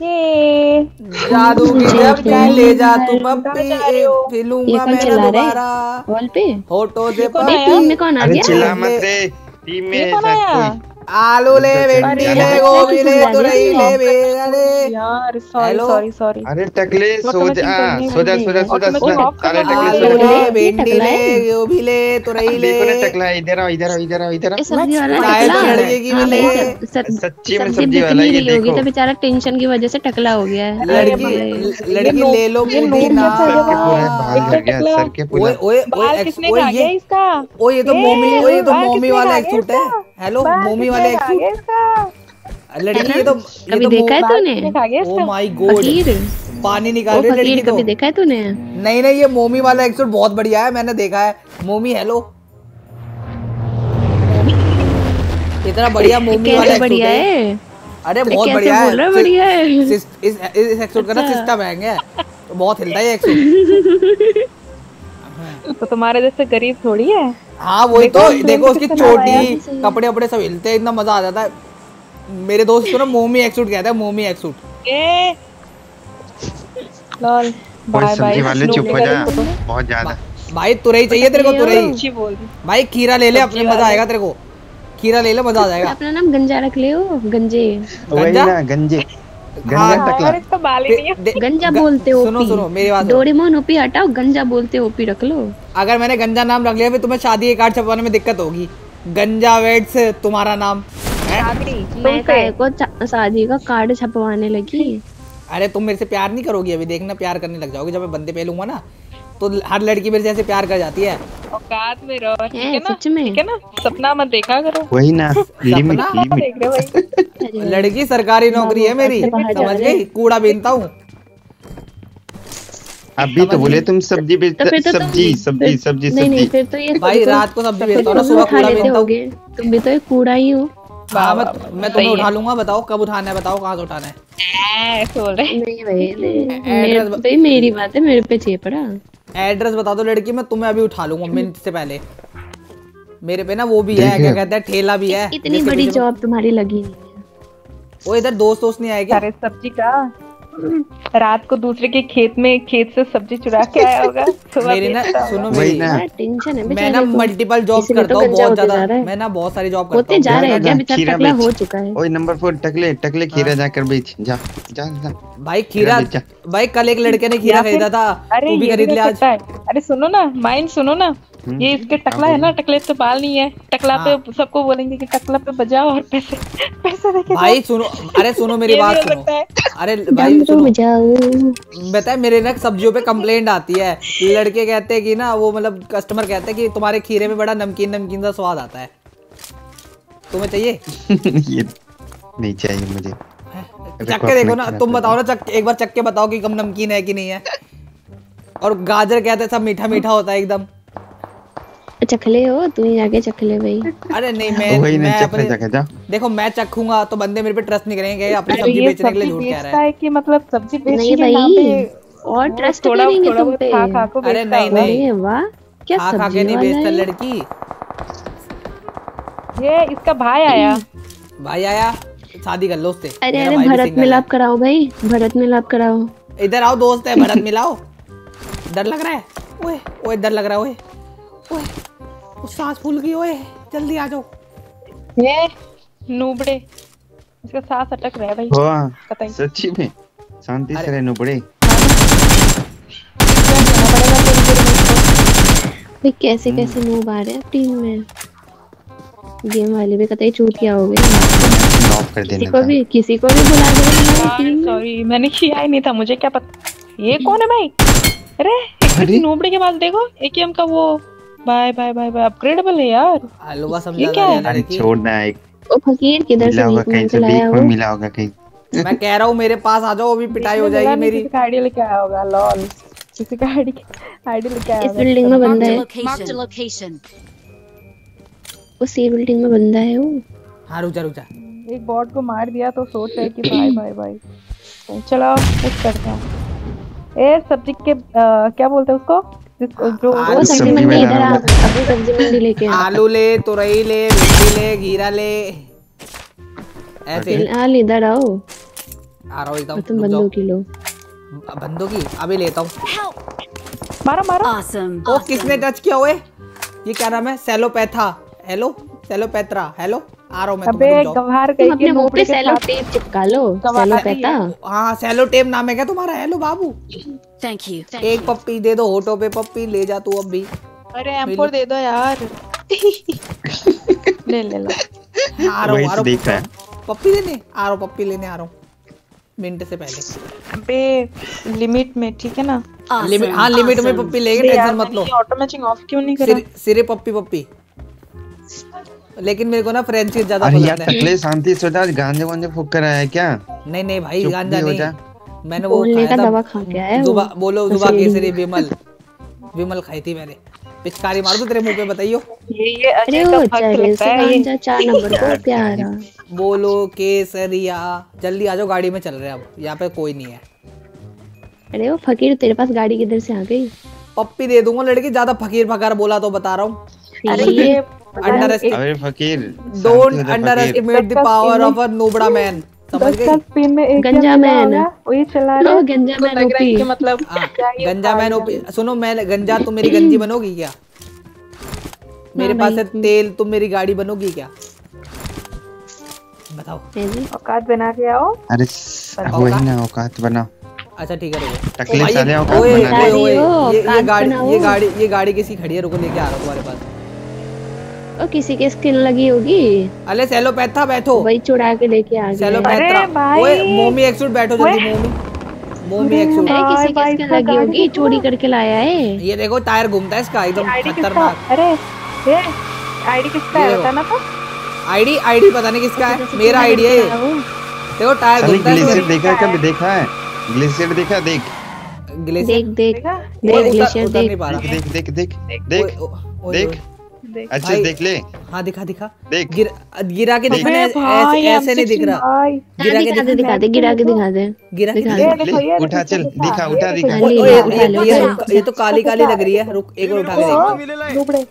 जादू ले जा तुम फिरूंगा मैं दोबारा होटो से चिल्ला मत रे टीम में आलू ले भिंडी ले गोभी ले तुरई ले बेला ले यार सॉरी सॉरी अरे टकले सो जा अरे टकले सो ले भिंडी ले गोभी ले तुरई ले टकला इधर आओ सच्ची में सब्जी वाला ये देखो तो बेचारा टेंशन की वजह से टकला हो गया है। लड़की ले लो सर के पूरा ओए किसने खा गया इसका ओ ये तो मोमी वाला एक सूट है। हेलो मोमी वाले लड़की ये तो कभी देखा है तूने? ओ माय गॉड पानी निकाल रही लड़की कभी देखा है तूने? नहीं ये मोमी वाला एक्सोट बहुत बढ़िया है मैंने देखा है। मोमी हेलो कितना बढ़िया मोमी वाला बढ़िया है। अरे बहुत बढ़िया है इस एक्सोट का ना सिस्टम महंगा है तो बहुत हिलता है एक्सोट तो तुम्हारे जैसे गरीब थोड़ी है। हाँ वही तो देखो उसकी चोटी कपड़े वपड़े सब हिलते हैं इतना मजा आ जाता है। मेरे दोस्त को ना मोमी एक्सूट कहता है मोमी एक्सूट। लॉल बाय बाय वाले चुप हो जा बहुत ज्यादा। भाई तुरई चाहिए तेरे को तुरई भाई खीरा ले ले अपने मजा आएगा तेरे को खीरा ले ले मजा आ जाएगा। अपना नाम गंजा रख ले गंजे गंजा बोलते हो सुनो सुनो मेरी बात डोरेमोन ओपी हटाओ गंजा बोलते ओपी रख लो। अगर मैंने गंजा नाम रख लिया फिर तुम्हें शादी के कार्ड छपवाने में दिक्कत होगी। गंजा वेट्स तुम्हारा नाम मैं शादी का कार्ड छपवाने लगी। अरे तुम मेरे से प्यार नहीं करोगी अभी देखना प्यार करने लग जाओगी। जब मैं बंदे पहलूंगा ना तो हर लड़की मेरे जैसे प्यार कर जाती है। औकात में रहो ठीक है ना सपना मत देखा करो वही ना लिमिट। लड़की सरकारी नौकरी है मेरी समझ गई कूड़ा बेचता हूँ। अभी तो बोले तुम सब्जी सब्जी नहीं भाई रात को सब्जी बेचता हूँ सुबह कूड़ा बेचता हूँ तुम भी तो एक कूड़ा ही हो। मैं तुम्हें उठा लूंगा बताओ कब उठाना है बताओ कहाँ से उठाना है। नहीं भाई मेरी बात है मेरे पे चेप पड़ा एड्रेस बता दो लड़की मैं तुम्हें अभी उठा लूंगा मिनट से पहले। मेरे पे ना वो भी है क्या कहते हैं ठेला भी है। इतनी बड़ी जॉब तुम्हारी लगी नहीं है। वो इधर दोस्त नहीं आए क्या? अरे सब्जी का रात को दूसरे के खेत से सब्जी चुरा के आया होगा। मेरी ना सुनो मेरी टेंशन है मैं ना मल्टीपल जॉब करता हूँ बहुत ज्यादा मैं ना बहुत सारी जॉब करता हूँ। जा रहे हैं क्या बेचारा टकला हो चुका है। ओए नंबर 4 टकले खीरा जाकर बेच जा जा भाई खीरा भाई कल एक लड़के ने खीरा खरीदा था तू भी खरीद ले आज। अरे सुनो ना माइंड सुनो ना ये इसके टकला है ना टकले तो बाल नहीं है टकला पे सबको बोलेंगे कि टकला पे बजाओ और पैसे देके भाई सुनो। अरे सुनो मेरी बात सुनो अरे भाई सुनो बताए मेरे ना सब्जियों पे कंप्लेंट आती है। लड़के कहते हैं कि ना वो मतलब कस्टमर कहते हैं कि तुम्हारे खीरे में बड़ा नमकीन सा स्वाद आता है तुम्हें चाहिए? ये नहीं चाहिए मुझे। चक्के देखो ना तुम बताओ ना एक बार चक्के बताओ कि कम नमकीन है कि नहीं है। और गाजर कहते हैं सब मीठा मीठा होता है एकदम। चखले हो तू ही जाके चखले भाई। अरे नहीं मैं अपने देखो मैं चखूंगा तो बंदे मेरे पे ट्रस्ट नहीं करेंगे अपनी सब्जी बेचने के लिए झूठ कह रहा है कि मतलब सब्जी बेचने के नाम पे और ट्रस्ट करेंगे तुम पे। अरे नहीं वाह क्या सब्जी खा के नहीं बेचता लड़की। ये इसका भाई आया शादी कर लो उससे। अरे भरत मिलाप कराओ भाई भरत मिलाप कराओ। इधर आओ दोस्त है भरत मिलाओ। डर लग रहा है ओए ओए डर लग रहा है ओए सांस फूल गई ओए जल्दी आ जाओ। ये नूबड़े इसका सांस अटक रहा है भाई पता ही सच्ची में शांति से रहे नूबड़े। भाई कैसे नूब आ रहे हैं टीम में गेम वाले भी कतई चूतिया हो गए। किसी को भी बुला दे। सॉरी मैंने किया ही नहीं था मुझे क्या पता। ये कौन है भाई? अरे नूबड़े के पास देखो एकेएम का वो बाय अपग्रेडेबल है यार। हलवा समझा क्या है छोड़ना है। ओ फकीर किधर से मिला होगा कहीं मैं कह रहा हूँ मेरे पास आ जाओ अभी पिटाई हो जाएगी मेरी। आईडी लेके आया होगा लॉल किसी का आईडी लेके आया होगा। इस बिल्डिंग में बंदा है मार्क लोकेशन उसी बिल्डिंग में बंदा है वो। हां रुक जा एक बॉट को मार दिया तो सोच रहा है कि बाय चलो कुछ करते हैं। ए सब्जी के क्या बोलते हैं उसको जो वो सब्जी मंडी इधर आ अपनी सब्जी मंडी लेके आलू ले तुरई ले भिंडी ले खीरा ले ऐसे इधर आओ आ रहा हूँ एकदम। तुम बंदूक लो। बंदूक की अभी लेता हूँ। मारो मारो। ओ किसने टच किया हुए? ये क्या नाम है? सेलोपैथा। हेलो सेलोपैथरा। हेलो आ रहा हूँ मैं। अबे गवार कहीं के मुंह पे सेलो टेप चिपका लो। सेलोपैथा। हाँ सेलो टेप नाम है क्या तुम्हारा? हेलो बाबू। Thank you. एक पप्पी दे दो होटो पे। पप्पी ले जा तू अब भी। अरे एम4 दे दो यार। ले ले लो। आ रहा हूँ पप्पी लेने। मिनट से पहले पे लिमिट में ठीक है ना? हाँ लिमिट में पप्पी लेंगे, टेंशन मत लो। ऑटो मैचिंग ऑफ क्यों नहीं करा? सिरे पप्पी पप्पी। लेकिन मेरे को ना फ्रेंच की ज्यादा पसंद है। तकले शांति से आज गांजा वांजा फूंक कर आया क्या? नहीं नहीं भाई गांजा नहीं, मैंने वो खाया था। दवा खा गया है वो। बोलो दुबा केसरी विमल। विमल खाई थी मैंने। पिचकारी मार दो तेरे मुंह पे बताइयो। ये अरे वो गांजा 4 नंबर को प्यारा। बोलो केसरिया। जल्दी आ जाओ, गाड़ी में चल रहे हैं अब, यहाँ पे कोई नहीं है। अरे वो फकीर तेरे पास गाड़ी किधर से आ गई? पप्पी दे दूंगा लड़की, ज्यादा फकीर फकार बोला तो बता रहा हूँ। अरे फकीर don't underestimate the power of a nobody man. सुनो मैं गंजा, तुम मेरी गंजी बनोगी क्या? मेरे पास है तेल, तुम मेरी गाड़ी बनोगी क्या? बताओ। औकात बना के आओ। अरे वही ना औकात बना। अच्छा ठीक है रुको। ये गाड़ी किसी खड़ी है? रुको लेके आ रहा हूँ तुम्हारे पास। ओ किसी के स्किन लगी होगी। अरे सेलोपैथा बैठो। वही चुरा के लेके आ गए। अरे भाई ओए मोमी एक सूट बैठो जल्दी। मोमी एक सूट। अरे किसी के स्किन लगी होगी, चोरी करके लाया है। ये देखो टायर घूमता है इसका एकदम खतरनाक। अरे ये आईडी किसका है बताना तो? आईडी पता नहीं किसका है, मेरा आईडी है। देखो टायर घूमता है। ग्लेशियर देखा है कभी? देखा है ग्लेशियर? देखा देख ग्लेशियर देख अच्छा देख ले। हाँ दिखा देख। गिरा के दिखाने ऐसे नहीं दिख रहा। गिरा के दिखा दे। उठा चल दिखा। ये तो काली लग रही है। रुक एक और उठा के देख।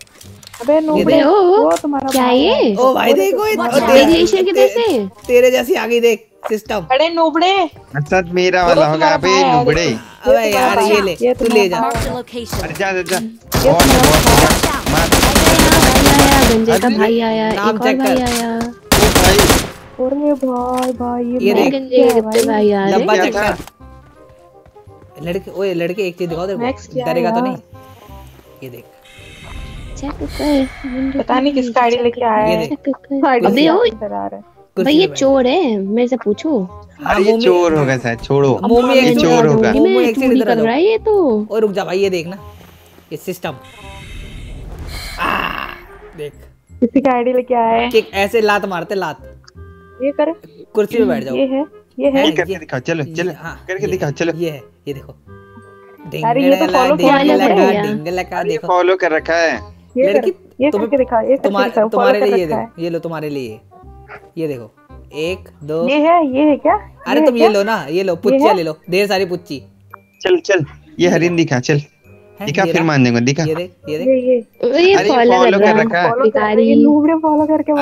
अबे नूबड़े वो तुम्हारा क्या ये? ओ भाई देखो ग्लेशियर के जैसे तेरे जैसी आ गई देख सिस्टम। अरे नूबड़े अच्छा मेरा वाला होगा। अबे नूबड़े अबे यार ये ले तू ले जा। अरे जा गंजे का भाई आया। एक और भाई आया। अरे भाई ये गंजे के भाई आ रहे हैं। क्या था लड़के? ओए लड़के एक चीज दिखाओ। देखो डरेगा तो नहीं? ये देख चेक कर। पता नहीं किसका आईडी लेके आया है। अबे ओ भाई ये चोर है, मेरे से पूछो। अरे चोर होगा शायद। छोड़ो मोमी एक चोर होगा। मोमी एक से इधर आ रहा है ये तो। और रुक जा भाई ये देखना ये सिस्टम देख। किसी का आईडी लेके आया है। ऐसे लात मारते लात। ये कर कुर्सी पे बैठ जाओ। ये है करके दिखाओ। चलो करके दिखाओ। चलो ये देखो। अरे ये तो फॉलो किया है। फॉलो कर रखा है लड़की। ये करके दिखाओ। ये तुम्हारे लिए देखो। ये लो तुम्हारे लिए। ये देखो 1 2। ये है क्या? अरे तुम ये लो ना। ये लो पुच्ची ले लो। ढेर सारी पुच्ची। चल ये हरिन दिखा। चल दिखा फिर मानने को। दिखा ये फॉलो कर रखा है। ये नूबड़े फॉलो करके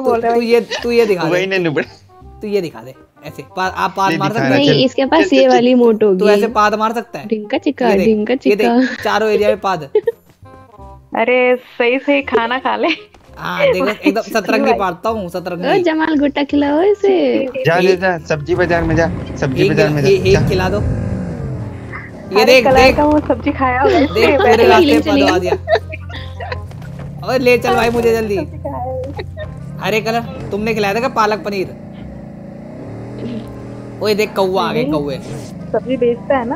बोल रहा है। तू ये दिखा दे। वही ने नूबड़े तू ये दिखा दे। ऐसे आप पाद मार सकते हैं। नहीं इसके पास ये वाली मोट होगी। तू ऐसे पाद मार सकता है। ढिंका चिका चारों एरिया में पाद। अरे सही सही खाना खा ले। हां देखो एकदम सतरंगी पारता हूं। सतरंगी ओ जमाल गुट्टा खिलाओ इसे। जा सब्जी बाजार में जा। एक खिला दो। ये देख वो सब्जी खाया होगा। देख मेरे रास्ते पदवा दिया। और ले चल भाई मुझे जल्दी। हरे कलर तुमने खिलाया था क्या? पालक पनीर। ओए देख कौवा आ गए। कौवे सब्जी बेचता है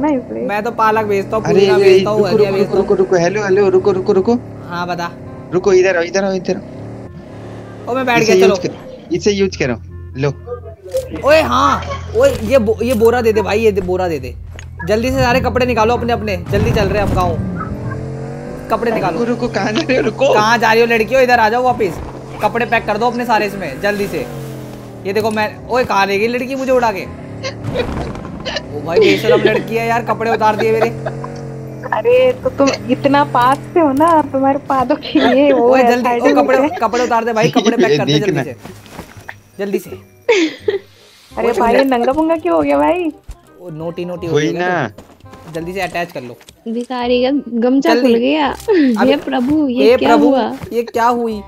ना इसलिए। मैं तो पालक बेचता हूँ, पुदीना बेचता हूँ, हरिया बेचता हूँ। रुको। हाँ बता। रुको इधर। ओ मैं बैठ गया। चलो इसे यूज करो। लो ओए हाँ ओए ये बोरा दे दे भाई। ये बोरा दे दे जल्दी से। सारे कपड़े निकालो अपने। जल्दी चल रहे हम गाँव। कपड़े निकालो। रुको कहाँ जा रही हो लड़कियों? इधर आ जाओ वापस। कपड़े पैक कर दो अपने सारे इसमें जल्दी से। ये देखो मैं। ओए कहाँ ले गई लड़की मुझे उड़ा के? ओ भाई बेशरम लड़की है यार। कपड़े उतार दिए मेरे। अरे तो तुम इतना पास से हो ना, तुम्हारे पादों के लिए वो जल्दी कपड़े उतार दे भाई। कपड़े पैक कर दे जल्दी से। अरे भाई नंगा पंगा क्यों हो गया भाई? वो नोटी नोटी हो गई ना, जल्दी से अटैच कर लो। भिखारी का गमछा खुल गया। ये प्रभु ये क्या हुआ? ये क्या हुई?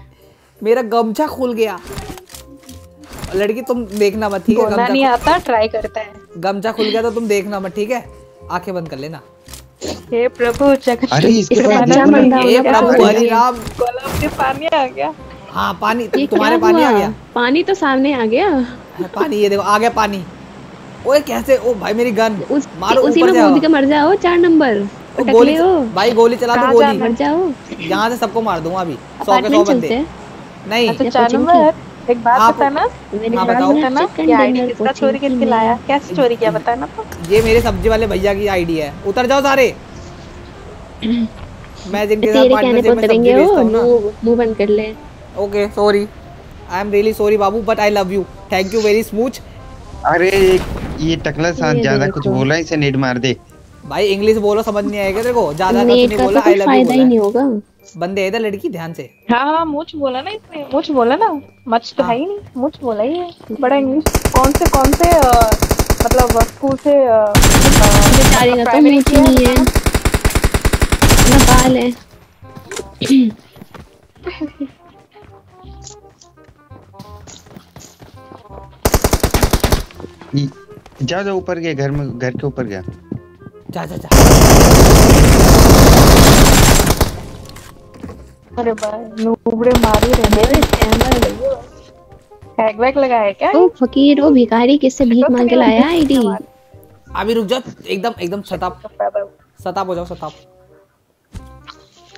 मेरा गमछा खुल गया। लड़की तुम देखना मत, ठीक है? गमछा नहीं आता, ट्राई करता है। गमछा खुल गया तो तुम देखना मत, ठीक है? आंखें बंद कर लेना। हे प्रभु पानी आ गया। हाँ पानी, तुम्हारे पानी आ गया। पानी तो सामने आ गया, पानी ये देखो आ गया पानी। ओए कैसे? ओ भाई मेरी गन मारो, उसी में कूद के मर जाओ। 4 नंबर गोली भाई, गोली चला दो, गोली मर जाओ। यहाँ से सबको मार दूंगा अभी, 100 के 100 बंदे। नहीं तो 4 नंबर एक बात बताना, बताओ क्या आईडी, किसका चोरी करके लाया, कैसे चोरी किया बताना। ये मेरे सब्जी वाले भैया की आईडी है। उतर जाओ सारे, मैं जिनके साथ पार्टनरशिप में सब्जी बेचता हूं ना, मुंह बंद कर ले। Okay sorry, I am really sorry बाबू, but I love you, thank you very smooch. अरे ये टकला साथ ज्यादा कुछ बोला, इसे नेट मार दे भाई। इंग्लिश बोलो, समझ नहीं आएगा तेरे को, ज्यादा कुछ नहीं बोला, आई लव यू बोला, नहीं होगा। बंदे इधर, लड़की ध्यान से। हां मुच बोला ना, इसने मुच बोला ना, मच तो है ही नहीं, मुच बोला ही है। बड़ा इंग्लिश कौन से मतलब स्कूल से बेचारी का तो मुच नहीं है ना, बाल है। जा जा ऊपर गया, घर में, घर के ऊपर गया। जा जा जा। अरे भाई नूबड़े मारी रहे हैक लगाया क्या? ओ फकीर, ओ भिखारी, किससे भीख मांग के लाया आईडी? अभी रुक जा, एकदम सताप हो जाओ, सताप।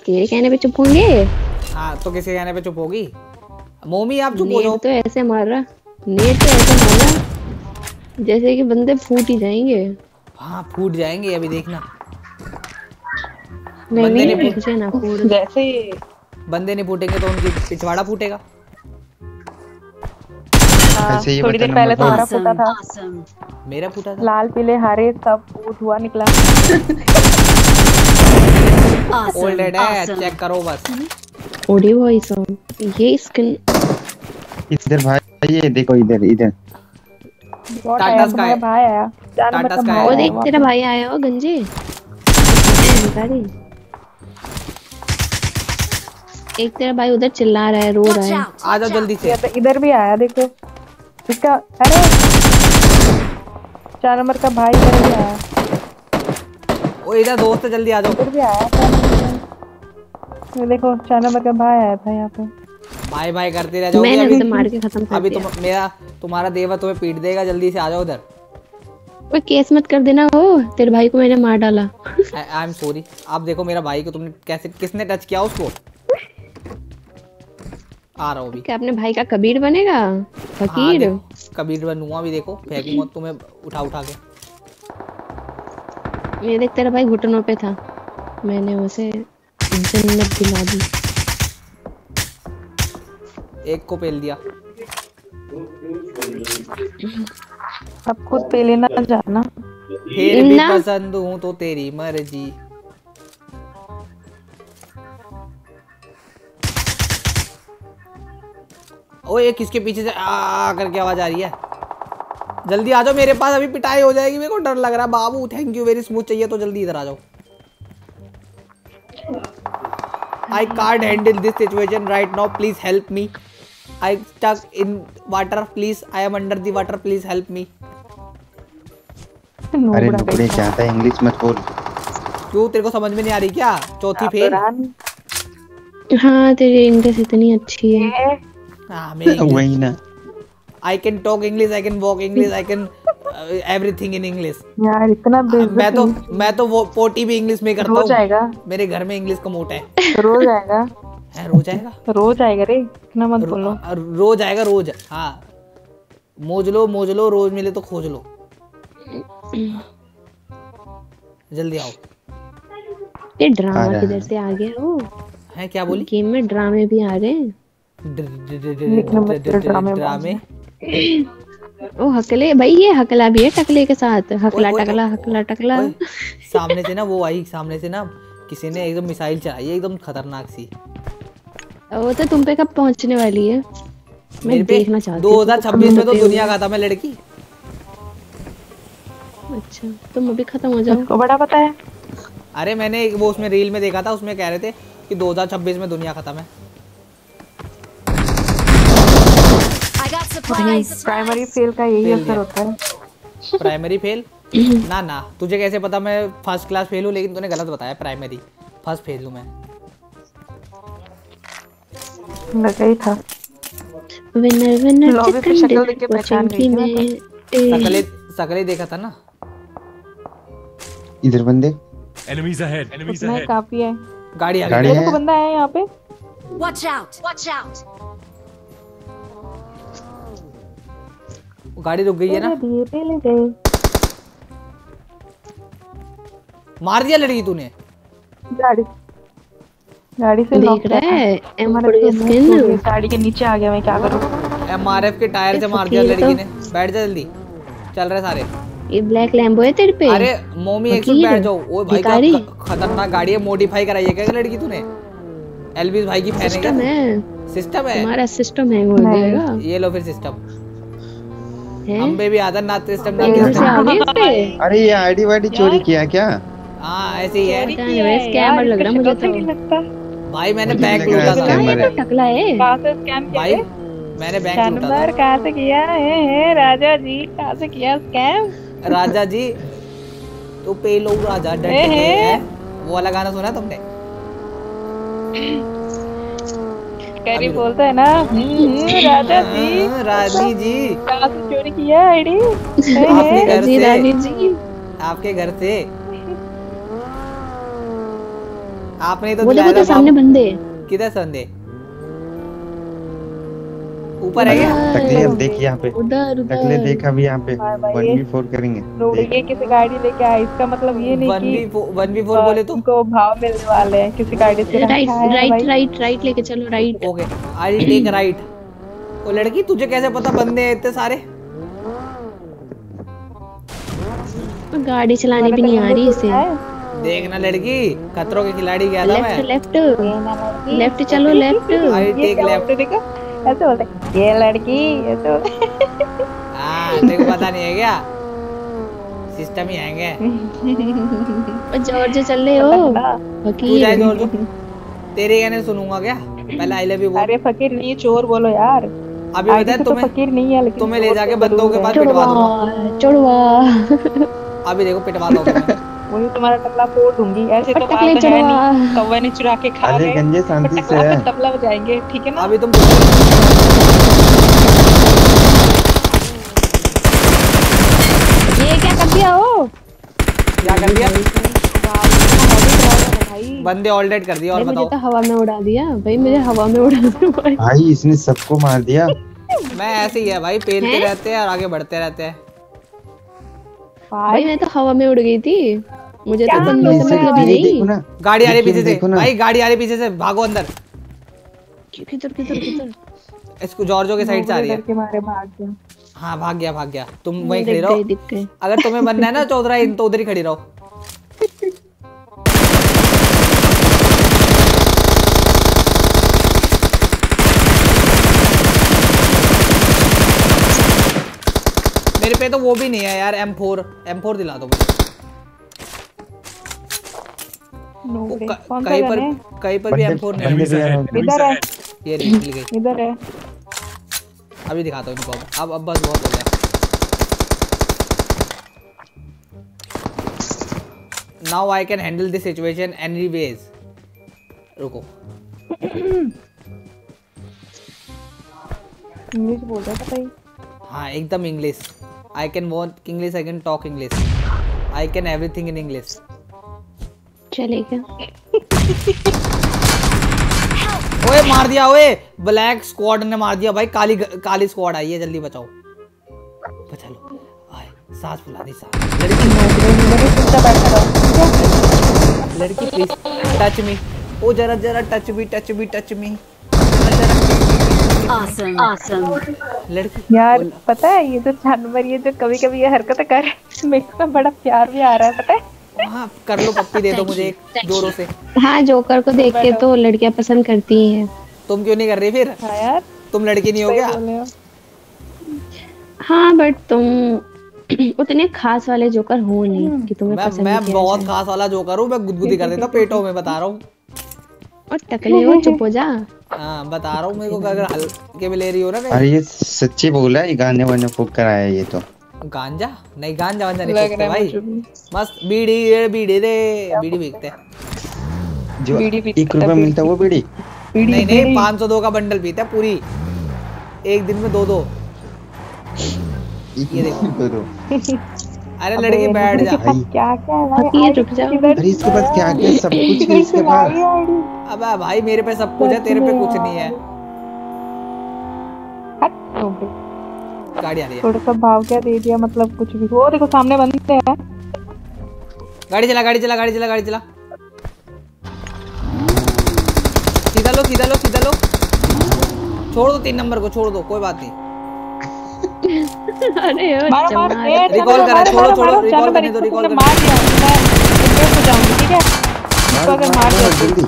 तेरे कहने पे चुप होंगे। हाँ तो किसके कहने पे चुप होगी मोमी, आप चुप हो जाओ। तो ऐसे मार रहा, नेट तो ऐसे मार रहा जैसे कि बंदे फूट ही जाएंगे। हाँ फूट जाएंगे, अभी देखना। नहीं, जैसे बंदे नहीं फूटेंगे तो उनकी पिछवाड़ा फूटेगा। थोड़ी देर पहले तो हमारा फूटा था, मेरा फूटा था, लाल पीले हरे सब फूट हुआ निकला। ओल्डेड है, चेक करो बस। ओडी वॉइस ऑन, ये स्किन इधर भाई, ये देखो इधर टाटा स्काई भाई आया। टाटा स्काई, वो देख तेरा भाई आया। हो गंजे निकाली, एक तेरा भाई उधर चिल्ला रहा है, रो रहा है। आ जाओ जल्दी से, इधर भी आया देखो इसका। अरे 4 नंबर का भाई इधर भी आया। ओ इधर दोस्त, जल्दी आ जाओ। इधर भी आया ये देखो, 4 नंबर का भाई आया था यहाँ पे। बाय बाय करते रह जाओ, मैंने उसे मार के खत्म कर दिया। अभी मेरा तुम्हारा देवर तुम्हें पीट देगा, जल्दी से आ जाओ उधर। ओए केस मत कर देना, हो तेरे भाई को मैंने मार डाला। I am sorry. आप देखो मेरा भाई को तुमने कैसे, किसने टच किया उसको? आ रहा हूं अभी। क्या अपने भाई का कबीर बनेगा? फकीर कबीर बनूंगा अभी, देखो फेंकूंगा तुम्हें उठा के। ये देख तेरा भाई घुटनों पे था, मैंने उसे जन्नत दिला दी। एक को पेल दिया, अब खुद पेले ना जाना। फिर भी पसंद हूँ तो तेरी मर्जी। ओए किसके पीछे से आ करके आवाज आ रही है? जल्दी आ जाओ मेरे पास, अभी पिटाई हो जाएगी, मेरे को डर लग रहा है। बाबू थैंक यू वेरी स्मूथ चाहिए तो जल्दी इधर आ जाओ। I can't handle this situation right now. Please help me. I'm stuck in water. Please, I am under the water. Please help me. अरे नुबड़े चाहता है, इंग्लिश मत बोल। क्यों तेरे को समझ में नहीं आ रही क्या? चौथी फेल। हाँ तेरी इंग्लिश इतनी अच्छी है। हाँ मेरी वही ना। I can talk English. I can walk English. I can everything in English. यार इतना मैं तो वो पोटी भी इंग्लिश में करता हूँ। रोज आएगा मेरे घर में, इंग्लिश का मोटा है। रोज आएगा। है रोज आएगा रे, इतना मत बोलो। रोज आएगा रोज। हाँ मोज लो रोज मिले तो खोज लो। जल्दी आओ। ये ड्रामा किधर से आ गया? वो है क्या बोली? गेम में ड्रामे भी आ रहे हैं। ओ हकले भाई, ये हकला भी है टकले के साथ। हकला टकला। सामने से ना वो आई, सामने से ना किसी ने एकदम मिसाइल चलाई है, एकदम खतरनाक सी। वो तो तुम पे कब पहुंचने वाली है? मैं देखना चाहती हूं। 2026 में तो दुनिया का था मैं लड़की। अच्छा तुम अभी खत्म हो जाओ। उसको बड़ा पता है। अरे मैंने वो उसमें रील में देखा था, उसमें कह रहे थे कि 2026 में दुनिया खत्म है। प्राइमरी फेल का यही असर होता है। Primary fail? ना ना, तुझे कैसे पता मैं फर्स्ट क्लास फेल हूँ, लेकिन तूने गलत बताया प्राइमरी, फर्स्ट फेल हूँ मैं। लगा था। Winner winner chicken dinner. सकले देखा था ना। इधर बंदे। Enemies ahead. Enemies ahead. काफी है। गाड़ी आ गई। देखो बंदा है यहाँ पे। Watch out! Watch out! गाड़ी रुक गई है ना। ले गए। मार दिया लड़की तूने। गाड़ी गाड़ी से लग रहा है एमआरएफ गाड़ी के नीचे आ गया, मैं क्या करूं। एमआरएफ के टायर से मार दिया लड़की ने। बैठ जा जल्दी, चल रहे सारे। ये ब्लैक लैम्बो है तेरे पे। अरे मोमी एक से बैठ जाओ। ओए भाई क्या खतरनाक गाड़ी है। मॉडिफाई कराई है क्या लड़की तूने? एल्विस भाई की फैन है। सिस्टम है तुम्हारा, सिस्टम हैंग हो जाएगा। ये लो फिर सिस्टम हम भी आता ना सिस्टम नहीं। अरे ये आईडी वाईडी चोरी किया क्या? हाँ ऐसे ही है। स्कैमर लग रहा मुझे तो। भाई मैंने बैंक लूटा था। ये तो टकला है। भाई मैंने बैंक लूटा था। कहाँ से किया है राजा जी? कहाँ से किया स्कैम राजा जी? तो पे लोग राजा डरते हैं। वो वाला गाना सुना तुमने? कैरी बोलता है ना राजा जी राजी जी। कहाँ से चोरी किया आईडी? आपके घर से। आपने तो दिलाया था सामने बंदे। किधर बंदे? ऊपर है क्या? तकले देख यहाँ पे। उधर तकले देखा भी यहाँ पे। 1v4 करेंगे। ये किसी गाड़ी लेके आए, इसका मतलब ये नहीं कि 1v4 बोले तो उनको भाव मिलने वाले हैं। किसी गाड़ी से राइट राइट राइट राइट लेके चलो। Right okay I will take right. वो लड़की तुझे कैसे पता बंदे इतने सारे? गाड़ी चलाने भी नहीं आ रही इसे। देखना लड़की खतरों के खिलाड़ी गया था मैं। लेफ्ट लेफ्ट चलो लेफ्ट। I take left. देखा ऐसे बोलते ये लड़की ये तो। हाँ तेरे को पता नहीं है क्या? सिस्टम ही आएंगे। जोर से चल रहे हो फकीर। तेरे गाने सुनूंगा क्या? पहले आई लव यू। अरे फकीर नहीं चोर बोलो यार। अभी बता तुम्हें फकीर नहीं है, लेकिन तुम्हें ले जाके बंदों के पास पिटवा दूंगा। चोरवा अभी देखो पिटवा दूंगा। वही तुम्हारा तबला फोड़ दूंगी। ऐसे तो बात है नहीं कौवा ने चुरा के खा गए। गंजे शांति से है। तबला बजाएंगे ठीक है ना। अभी तुम ये क्या कर दिया हो? क्या कर दिया बंदे? ऑलरेडी कर दिया। और बताओ। मुझे तो हवा में उड़ा दिया भाई। मुझे हवा में उड़ा दिया भाई। इसने सबको मार दिया। मैं ऐसे ही है भाई, पेलते रहते हैं और आगे बढ़ते रहते हैं भाई। मैं तो हवा में उड़ गई थी। मुझे तो बंदों से मतलब ही नहीं। गाड़ी आ रही पीछे से भाई, गाड़ी आ रही पीछे से। भागो अंदर। किधर किधर किधर? इसको जॉर्जो के साइड से आ रही है। हाँ भाग गया भाग गया। तुम वहीं खड़े रहो। अगर तुम्हें बनना है ना चौधरा तो उधर ही खड़ी रहो। मेरे पे तो वो भी नहीं है यार। M4 दिला दो मुझे। कहीं पर भी M4 नहीं। इधर है ये निकल गई। इधर है। अभी दिखाता हूँ इनको। अब बस बहुत हो गया। Now I can handle this situation anyways. रुको। इंग्लिश बोल रहा था भाई। हाँ एकदम English. I can want English, I can talk English, I can everything in English. चलेगा। ओए मार दिया। ओए ब्लैक स्क्वाड ने मार दिया भाई। काली काली स्क्वाड आई है, जल्दी बचाओ। बचा लो। आए सांस फुला दी सांस। लड़की प्लीज टच मी। ओ जरा जरा touch me touch me touch me. Awesome, awesome. लड़की यार पता है ये जो जानवर ये जो कभी कभी ये हरकतें कर मेरे को बड़ा प्यार भी आ रहा है पता है। हाँ कर लो पप्पी दे दो मुझे एक जोरों से। हाँ जोकर को देख के तो लड़कियां पसंद करती हैं। तुम क्यों नहीं कर रही फिर? हाँ यार तुम लड़की नहीं हो गया? हाँ बट तुम उतने खास वाले जोकर हो नहीं कि तुम्हें पसंद नहीं। मैं बहुत खास वाला जोकर हूँ, मैं गुदगुदी कर देता पेटों में, बता रहा हूँ। और टकले हो, चुप हो जा। हाँ बता रहा हूँ, मेरे को अगर हल्के में ले रही हो ना। अरे ये सच्ची बोला है, गाने वाने फूक कर आया ये तो। गांजा नहीं, गांजा वांजा नहीं फूकते भाई, मस्त बीड़ी बीड़ी दे, बीड़ी बिकते हैं जो 1 रुपया मिलता है वो बीड़ी। नहीं नहीं, 502 का बंडल पीता है पूरी एक दिन में, 2-2। ये देखो 2-2। अरे लड़की बैठ जा, क्या क्या भाई, रुक जा। अरे इसके पास क्या क्या सब कुछ है इसके पास। अबे भाई मेरे पे सब कुछ है, तेरे पे कुछ नहीं है। गाड़ी आ रही है, थोड़ा सा भाव क्या दे दिया, मतलब कुछ भी। वो देखो सामने बंदे हैं। गाड़ी चला, गाड़ी चला, गाड़ी चला, गाड़ी चला। सीधा लो, सीधा लो, सीधा लो। छोड़ दो 3 नंबर को, छोड़ दो, कोई बात नहीं। अरे रिकॉल करा, छोड़ो छोड़ो, रिकॉल करने दो, रिकॉल करने। मार दिया मैं, इधर को जाऊंगी ठीक है, इसको अगर मार दो जल्दी।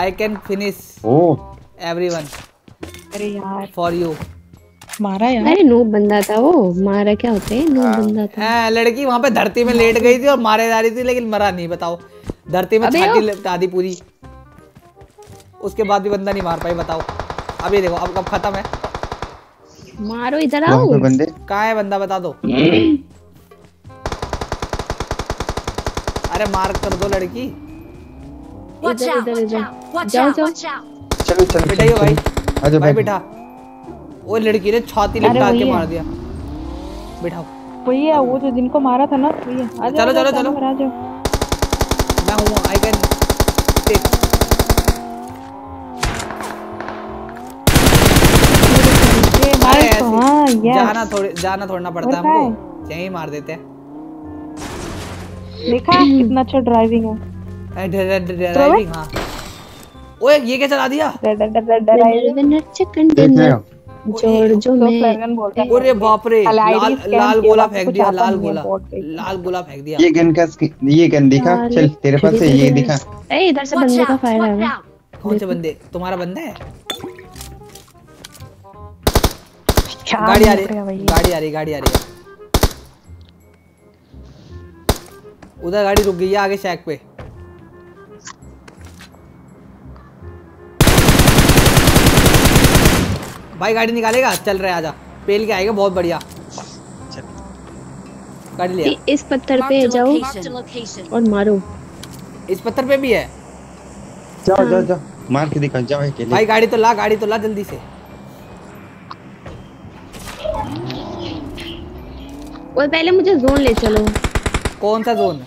I can finish off everyone. अरे यार फॉर यू मारा यार। अरे नूब बंदा था वो, मारा क्या होता है, नूब बंदा था। हां लड़की वहां पे धरती में लेट गई थी और मारे जा रही थी, लेकिन मरा नहीं। बताओ धरती में छाती लपटा दी पूरी, उसके बाद भी बंदा नहीं मार पाई। बताओ अब ये देखो, अब कब खत्म है। मारो, इधर आओ, कहाँ है बंदा बता दो। अरे मार कर दो लड़की, इधर इधर इधर, जाओ जाओ, चलो चलो बिठाइयो भाई, आजा भाई बिठा। वो लड़की ने छाती लपटा के मार दिया, बिठाओ। वही है वो जो जिनको मारा था ना, वही है। चलो चलो चलो, मैं हूँ, आई कैन टेक। हाँ, जाना थोड़ा पड़ता है हमको, यहीं मार देते हैं। देखा कितना अच्छा ड्राइविंग है, ड्राइविंग। हाँ ओए ये क्या चला दिया, अरे बाप रे, लाल गोला फेंक दिया, लाल गोला फेंक दिया। ये गन का, ये गन दिखा, चल तेरे पास से ये दिखा। इधर से बंदे का फायर आ रहा। कौन से बंदे, तुम्हारा बंदा है। गाड़ी आ रही, गाड़ी आ रही, गाड़ी आ रही है उधर। गाड़ी रुक गई है आगे शेक पे। भाई गाड़ी निकालेगा, चल रहा है, आजा पेल के आएगा, बहुत बढ़िया। गाड़ी ले, इस पत्थर पे जाओ और मारो। इस पत्थर पे भी है, जाओ जाओ जाओ मार के दिखा, जाओ अकेले। भाई गाड़ी तो ला, गाड़ी तो ला जल्दी से। और पहले मुझे जोन ले चलो। कौन सा जोन?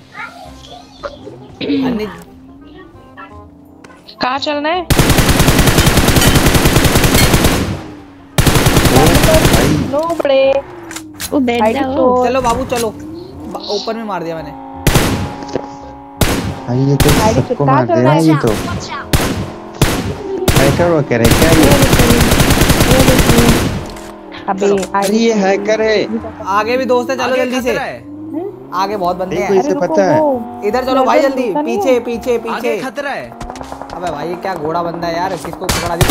कहाँ चलना है? नो बड़े। वो बैठ जाओ। चलो बाबू चलो। ऊपर में मार दिया मैंने। भाई ये तो सबको मार दे रहा है ये तो। हैकर वो करे क्या ये? अबे अरे ये हैकर है। आगे भी दोस्त है, चलो जल्दी से। आगे बहुत बंदे हैं, इसे पता है। इधर चलो भाई जल्दी, पीछे पीछे पीछे, आगे खतरा है। अबे भाई ये क्या घोड़ा बंदा है यार, किसको पकड़ा दिया।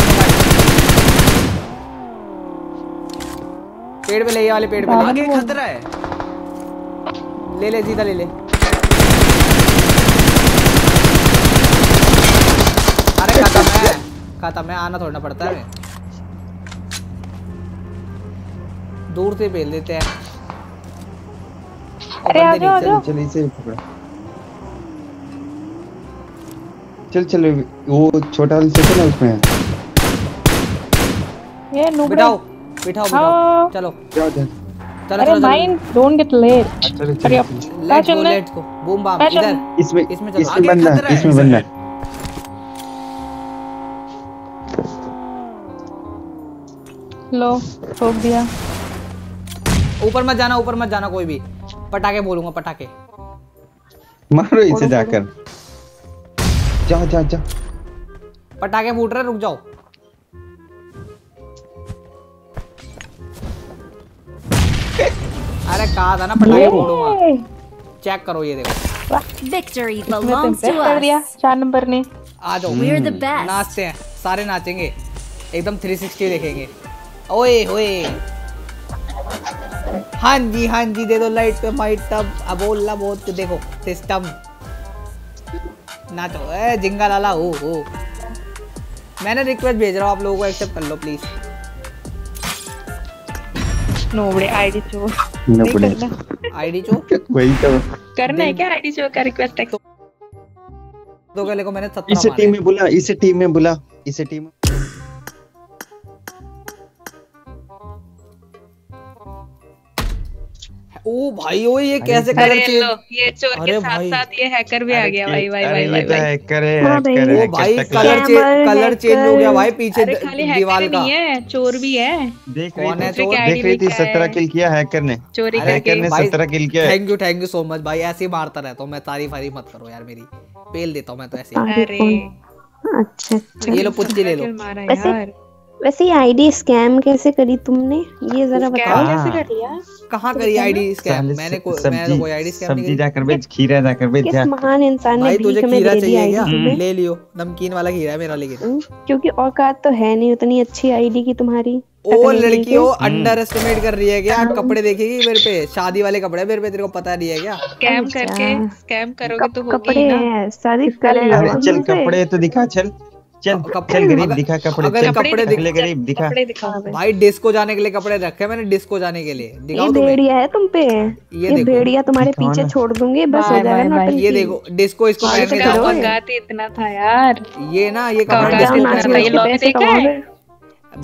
पेड़ पे ले, ये वाले पेड़ पे ले, आगे खतरा है। ले ले जीता, ले ले। अरे खत्म है, खत्म है। आना थोड़ा पड़ता है, दूर से भेज देते हैं। अरे आ जाओ, चल इसे पकड़, चल चल। वो छोटा वाला सेक्शन है उसमें, ये नुबड़ा। बिठाओ बिठाओ बिठाओ, चलो जाओ जाओ। अरे माइन डोंट गेट लेट। अरे अब लेट को, लेट को बूम बम। इधर इसमें, इसमें बनना, इसमें बनना। लो ठोक दिया। ऊपर मत जाना, ऊपर मत जाना कोई भी। पटाखे बोलूंगा, पटाखे मारो इसे जाकर। जा जा जा, पटाखे फूट रहे, रुक जाओ। अरे कहा था ना पटाखे फोड़ूंगा। चेक करो, ये देखो victory belongs to us. 4 number ने आ जाओ, नाचते हैं सारे, नाचेंगे एकदम 360 देखेंगे। ओए होए हाँ जी दे दो लाइट पे माइट टब अबोला बहुत देखो सिस्टम ना तो ए जिंगा लाला हो मैंने रिक्वेस्ट भेज रहा हूँ आप लोगों को एक्सेप्ट कर लो प्लीज नोबड़े आईडी चो नोबड़े आईडी चो वही तो करना है क्या आईडी चो का रिक्वेस्ट है दो गले को मैंने 17 इसे टीम में बुला ओ भाई ओए ये कैसे कलर चेंज ये चोर के साथ साथ ये हैकर भी आ गया भाई भाई भाई भाई हैकर है ओ भाई कलर चेंज हो गया भाई पीछे दीवार का है चोर भी है देख रही थी 17 किल किया हैकर ने चोरी करके 17 किल किया थैंक यू सो मच भाई ऐसे मारता रहता हूं मैं तारीफ मत करो यार मेरी पेल देता हूं मैं तो ऐसे अरे अच्छा ये लो पुच्ची ले लो यार वैसे आईडी स्कैम कैसे करी तुमने ये जरा बताओ कैसे कर लिया कहां करी आईडी स्कैम मैंने मैं कोई आईडी स्कैम नहीं जाकर बेच खीरा जाकर बेच किस महान इंसान ने बीच में दे दिया आईडी ले लियो नमकीन वाला खीरा है मेरा लेकिन क्योंकि औकात तो है नहीं उतनी अच्छी आईडी की तुम्हारी ओ लड़की वो अंडर एस्टिमेट कर रही है क्या कपड़े देखेगी मेरे पे शादी वाले कपड़े मेरे पे तेरे को पता नहीं है क्या स्कैम करके स्कैम करोगे तो होगी ना शादी कर ले चल कपड़े तो दिखा चल चल कपड़े गरीब दिखा कपड़े अगर कपड़े दिख ले गरीब दिखा भाई डिस्को जाने के लिए कपड़े रखे मैंने डिस्को जाने के लिए दिखाओ तुम्हें भेड़िया है तुम पे ये भेड़िया तुम्हारे पीछे छोड़ दूंगी बस हो जाएगा ना ये देखो डिस्को इसको पहन के जाओ गाते इतना था यार ये ना ये कपड़े डिस्को ये लॉक देखा है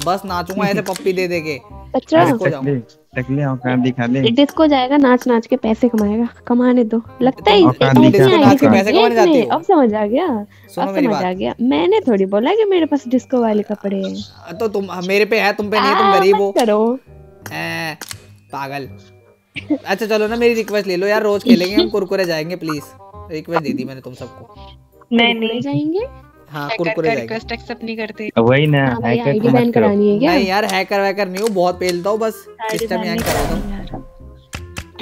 बस नाचूंगा ऐसे पप्पी दे देके अच्छा टकले औकात दिखा दे डिस्को जाएगा नाच नाच के पैसे कमाएगा कमाने दो लगता है अब समझ आ गया मैंने थोड़ी बोला कि मेरे पास डिस्को वाले कपड़े हैं तो तुम मेरे पे है तुम पे नहीं तुम गरीब हो करो पागल अच्छा चलो ना मेरी रिक्वेस्ट ले लो यार रोज खेलेंगे हम कुरकुरे जाएंगे प्लीज रिक्वेस्ट दे दी मैंने तुम सबको मैं नहीं जाएंगे हाँ कुरकुरे रिक्वेस्ट एक्सेप्ट नहीं करते वही ना आईडी बैन करानी है क्या नहीं यार हैकर वैकर नहीं हो बहुत पेलता हूँ बस सिस्टम हैंग कराता हूँ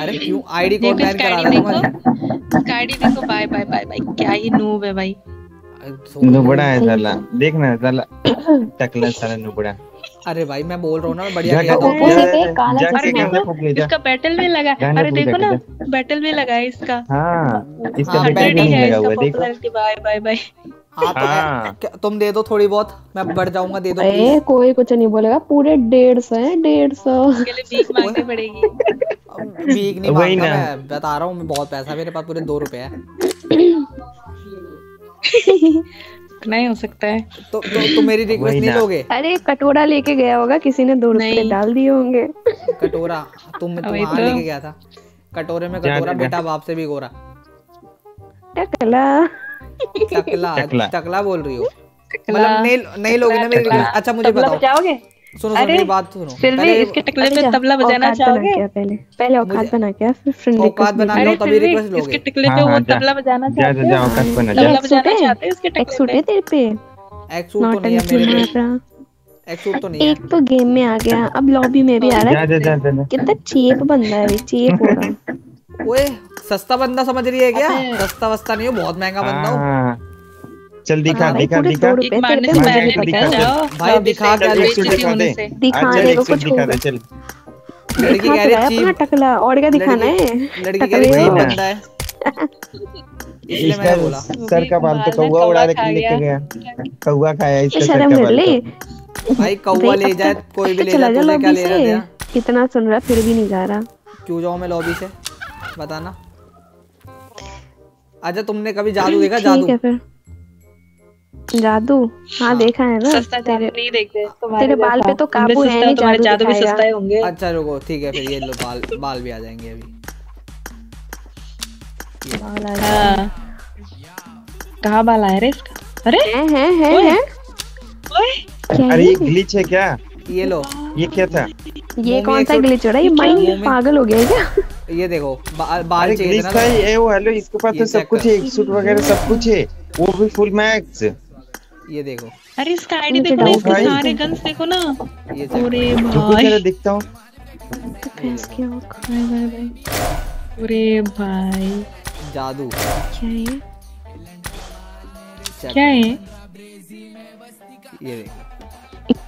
अरे क्यों आईडी को बैन करा रहा हूँ आईडी देखो बाय बाय बाय बाय क्या ही नूब है भाई नूबड़ा है साला देखना साला टकला साला नूबड़ा अरे भाई मैं बोल रहा हूँ ना बढ़िया इसका बैटल में लगा अरे देखो ना बैटल में लगा है इसका हाँ इसका बैटल में लगा हुआ देखो बाय बाय बाय हाँ तो तुम दे दो थोड़ी बहुत मैं बढ़ जाऊंगा दे दो ए, कोई कुछ नहीं बोलेगा पूरे 150 है 150 इसके लिए भीख मांगनी पड़ेगी भीख नहीं मांगता मैं बता रहा हूँ मैं बहुत पैसा मेरे पास पूरे 2 रुपए है नहीं हो सकता है तो मेरी रिक्वेस्ट नहीं लोगे अरे कटोरा लेके गया होगा किसी ने 2 रुपए डाल दिए होंगे कटोरा तुम लेके गया था कटोरे में कटोरा बेटा बाप से भी गोरा टकला टकला बोल रही हो मतलब नहीं लोगे ना मेरी अच्छा मुझे बताओ बजाओगे सुनो मेरी बात सुनो पहले इसके टकले पे तबला बजाना चाहोगे पहले औकात बना क्या फिर फ्रेंड औकात बना लो तभी रिक्वेस्ट लोगे इसके टकले पे वो तबला बजाना चाहते हैं औकात बना तबला बजाना चाहते हैं इसके टकले पे तेरे पे एक सूट तो नहीं है मेरे पे एक सूट तो नहीं है एक तो गेम में आ गया अब लॉबी में भी आ रहा है कितना चीप बंदा है चीप हो रहा ओए सस्ता बंदा समझ रही है क्या सस्ता वस्ता नहीं हो बहुत महंगा बंदा हो चल दिखा भाई दिखा क्या दिखाने को कुछ दिखा दे चल लड़की कह रही है अपना टकला और क्या दिखाना है लड़की कह रही है बंदा है इसलिए मैंने बोला सर का बाल तो कौवा उड़ा के लेके गया कौवा खाया इसका सर का बाल भाई कौवा ले जाए कोई भी ले जाए तूने क्या ले लिया कितना सुन रहा फिर भी नहीं जा रहा क्यों जाऊं मैं लॉबी से बताना अच्छा तुमने कभी जादू देखा जादू हाँ देखा है ना सस्ता तेरे नहीं देखते तेरे बाल पे तो काबू है नहीं जादू भी सस्ता ही होंगे अच्छा रुको ठीक है फिर ये लो बाल भी आ जाएंगे अभी कहाँ बाल आया रे अरे है अरे ये ग्लिच है क्या ये लो ये क्या था ये कौन सा ग्लिच हो रहा है ये माइंड पागल हो गया है क्या ये देखो बाल चाहिए ना ये वो हेलो इसके पास तो सब कुछ है एक सूट वगैरह सब कुछ है वो भी फुल मैक्स ये देखो अरे इसका आईडी देखो ना इसके सारे गन्स देखो ना ये पूरे भाई दिखता हूं इसके वो भाई भाई पूरे भाई जादू क्या है ये देखो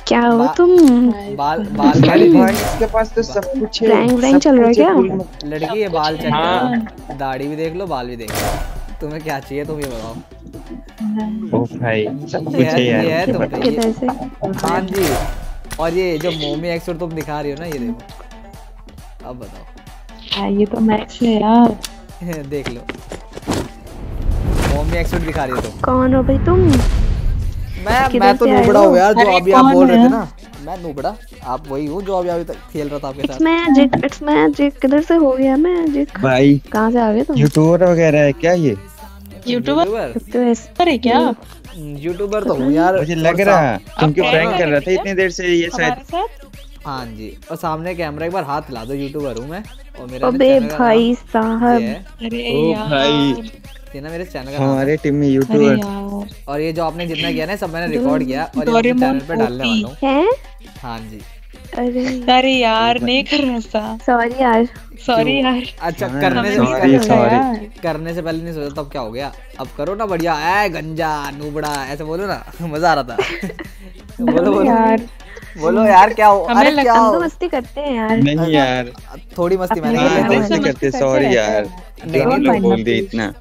क्या हो तुम? बाल भाई इसके पास तो सब कुछ है। रैंक चल रहा है क्या? लड़की ये बाल चाहिए, दाढ़ी भी देख लो, बाल भी देख लो, तुम्हें क्या चाहिए तुम ये बताओ। ओ भाई सब कुछ है यार तुम पे। हाँ जी, और ये जो मोमी एक्सर तुम दिखा रही हो ना, ये देखो, अब बताओ। ये तो मैक्स है यार, देख लो मोमी एक्सर दिखा रही हो तुम। कौन हो भाई तुम? मैं तो नूबड़ा हूँ यार, जो अभी आप बोल रहे थे ना, मैं नूबड़ा, आप वही हो जो अभी तक खेल रहा था आपके साथ। Magic, it's magic. किधर से हो गया मैजिक भाई? कहाँ से आ गए तुम? यूट्यूबर वगैरह है क्या ये? यूट्यूबर तो है क्या? यूट्यूबर तो हूँ यार, मुझे लग रहा है तुमको प्रैंक कर रहा था इतनी देर से ये शायद। हाँ जी, और सामने कैमरा एक बार हाथ हिला दो, यूट्यूबर हूँ मैं। और मेरा अबे भाई साहब, अरे यार ना, मेरे चैनल का हमारे टीम में यूट्यूबर, और ये जो आपने जितना किया ना सब मैंने रिकॉर्ड किया और ये चैनल पे डालने वाला हूं। हैं? हां जी। अरे यार नहीं कर रहा था, सॉरी यार, सॉरी यार। अच्छा करने से पहले नहीं सोचा तब क्या हो गया? अब करो ना बढ़िया। ऐ गंजा नूबड़ा ऐसे बोलो ना, मजा आ रहा था। बोलो यार क्या हो? अरे क्या हो, हम तो मस्ती करते हैं यार। नहीं यार थोड़ी मस्ती मैंने करते, सॉरी यार बोल दे इतना।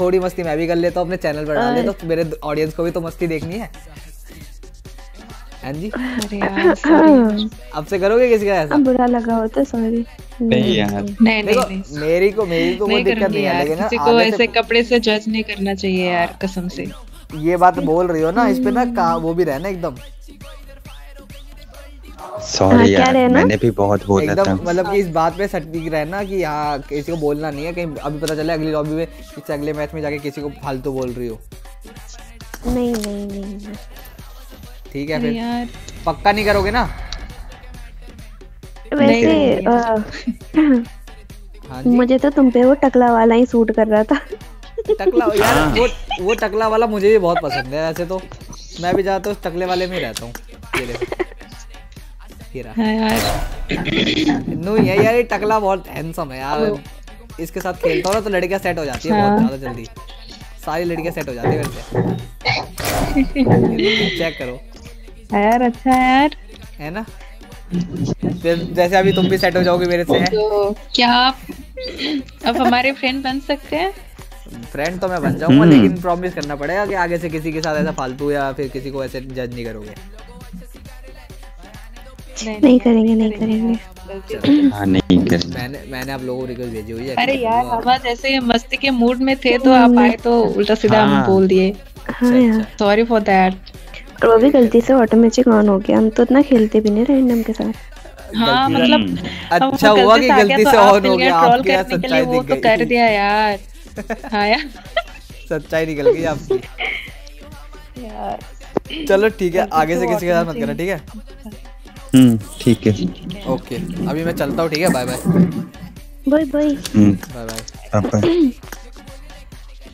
थोड़ी मस्ती मैं भी कर लेता हूँ, अपने चैनल पर डाल देता हूँ, मेरे ऑडियंस को भी तो मस्ती देखनी है। जी अब से करोगे किसी का ऐसा? बुरा लगा होता है, सॉरी। नहीं यार नहीं, मेरी को कोई दिक्कत नहीं है, लेकिन किसी को ऐसे कपड़े से जज नहीं करना चाहिए यार, कसम से। ये बात बोल रही हो ना, इस पे ना वो भी रहना एकदम, सॉरी यार मैंने भी बहुत बोला था, मतलब कि इस बात पे सटीक रहना कि हाँ किसी को बोलना नहीं है, कहीं अभी पता चले अगली लॉबी में, किसी अगले मैच में जाके किसी को फालतू बोल रही हो। नहीं ठीक है फिर, पक्का नहीं करोगे ना? वैसे मुझे तो तुम पे वो टकला वाला ही सूट कर रहा था। टकला यार, वो टकला वाला मुझे भी बहुत पसंद है, वैसे तो मैं भी जाता हूँ टकले वाले में ही रहता हूँ। हाँ यार नो यार, ये टकला बहुत हैंडसम है यार, इसके साथ खेलता हूँ ना तो लड़कियाँ सेट हो जाती है। हाँ। बहुत ज़्यादा जल्दी सारी लड़कियाँ सेट हो जाती है। चेक करो यार, अच्छा यार है ना, फिर जैसे अभी तुम भी सेट हो जाओगे मेरे से। तो क्या अब हमारे फ्रेंड बन सकते हैं? फ्रेंड तो मैं बन जाऊंगा, लेकिन प्रॉमिस करना पड़ेगा कि आगे से किसी के साथ ऐसा फालतू या फिर किसी को ऐसे जज नहीं करोगे। नहीं करेंगे। मैंने आप लोगों को रिक्वेस्ट भेजी हुई है। अरे यार बाबा, जैसे मस्ती के मूड में थे तो आप आए तो उल्टा सीधा हम बोल दिए। Sorry for that. और वो भी गलती से ऑटोमेटिक ऑन हो गया, हम तो इतना खेलते भी नहीं रैंडम के साथ। हाँ मतलब अच्छा हुआ कि गलती से ऑन हो गया, ट्रोल करने के लिए वो तो कर दिया यार। हाँ यार सच्चाई निकल गई आपकी यार। चलो ठीक है, आगे से किसी के साथ मत करना, ठीक है? ठीक है ओके, अभी मैं चलता हूँ, ठीक है? Bye bye bye bye bye bye.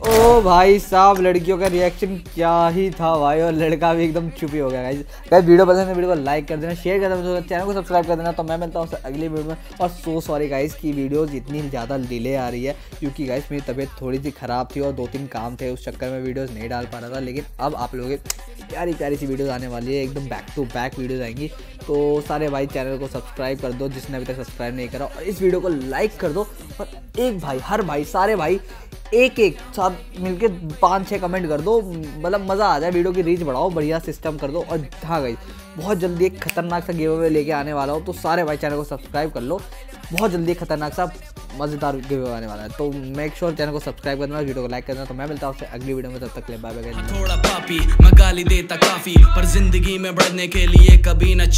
ओ भाई साहब, लड़कियों का रिएक्शन क्या ही था भाई, और लड़का भी एकदम चुप ही हो गया। गाइस वीडियो पसंद है, वीडियो को लाइक कर देना, शेयर कर देना, चैनल को सब्सक्राइब कर देना। तो मैं मिलता हूँ अगली वीडियो में, और सो सॉरी गाइस की वीडियोस इतनी ज़्यादा डिले आ रही है, क्योंकि गाइस मेरी तबीयत थोड़ी सी ख़राब थी और 2-3 काम थे, उस चक्कर में वीडियोज़ नहीं डाल पा रहा था। लेकिन अब आप लोगों की प्यारी प्यारी सी वीडियोज़ आने वाली है, एकदम बैक टू बैक वीडियोज़ आएंगी। तो सारे भाई चैनल को सब्सक्राइब कर दो जिसने अभी तक सब्सक्राइब नहीं करा, और इस वीडियो को लाइक कर दो, और एक भाई, हर भाई, सारे भाई एक साथ मिलके 5-6 कमेंट कर दो, मतलब मज़ा आ जाए, वीडियो की रीच बढ़ाओ, बढ़िया सिस्टम कर दो। और हाँ गाइस, बहुत जल्दी एक खतरनाक सा गिव अवे लेके आने वाला हूँ, तो सारे भाई चैनल को सब्सक्राइब कर लो, बहुत जल्दी खतरनाक सा मज़ेदार गिव अवे आने वाला है। तो मेक श्योर चैनल को सब्सक्राइब करना, वीडियो को लाइक करना। तो मैं मिलता हूँ आपसे अगली वीडियो में, तब तक के लिए बाय बाय। थोड़ा पापी मैं गाली देता काफी, पर जिंदगी में बढ़ने के लिए कभी न